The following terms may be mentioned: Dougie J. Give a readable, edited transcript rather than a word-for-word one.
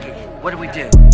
Dougie, what do we do?